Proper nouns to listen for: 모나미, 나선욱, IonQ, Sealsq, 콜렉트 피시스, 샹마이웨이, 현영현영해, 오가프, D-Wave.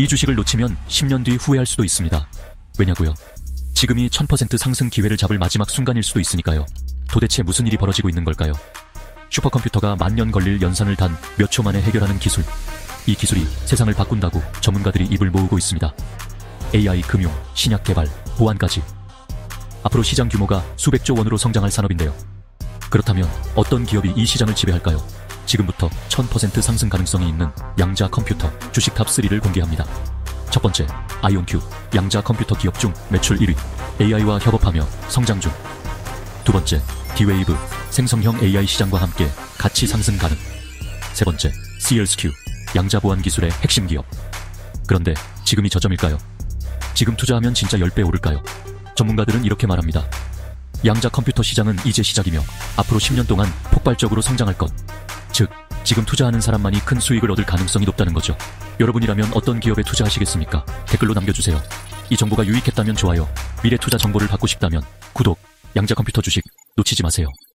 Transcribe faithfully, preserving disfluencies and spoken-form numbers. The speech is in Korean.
이 주식을 놓치면 십 년 뒤 후회할 수도 있습니다. 왜냐고요? 지금이 천 퍼센트 상승 기회를 잡을 마지막 순간일 수도 있으니까요. 도대체 무슨 일이 벌어지고 있는 걸까요? 슈퍼컴퓨터가 만 년 걸릴 연산을 단 몇 초 만에 해결하는 기술. 이 기술이 세상을 바꾼다고 전문가들이 입을 모으고 있습니다. 에이아이, 금융, 신약 개발, 보안까지. 앞으로 시장 규모가 수백조 원으로 성장할 산업인데요. 그렇다면 어떤 기업이 이 시장을 지배할까요? 지금부터 천 퍼센트 상승 가능성이 있는 양자 컴퓨터 주식 탑 쓰리를 공개합니다. 첫 번째, 아이온큐, 양자 컴퓨터 기업 중 매출 일 위, 에이아이와 협업하며 성장 중. 두 번째, D-Wave, 생성형 에이아이 시장과 함께 같이 상승 가능. 세 번째, Sealsq, 양자 보안 기술의 핵심 기업. 그런데 지금이 저점일까요? 지금 투자하면 진짜 십 배 오를까요? 전문가들은 이렇게 말합니다. 양자 컴퓨터 시장은 이제 시작이며 앞으로 십 년 동안 폭발적으로 성장할 것. 즉, 지금 투자하는 사람만이 큰 수익을 얻을 가능성이 높다는 거죠. 여러분이라면 어떤 기업에 투자하시겠습니까? 댓글로 남겨주세요. 이 정보가 유익했다면 좋아요, 미래 투자 정보를 받고 싶다면 구독, 양자 컴퓨터 주식 놓치지 마세요.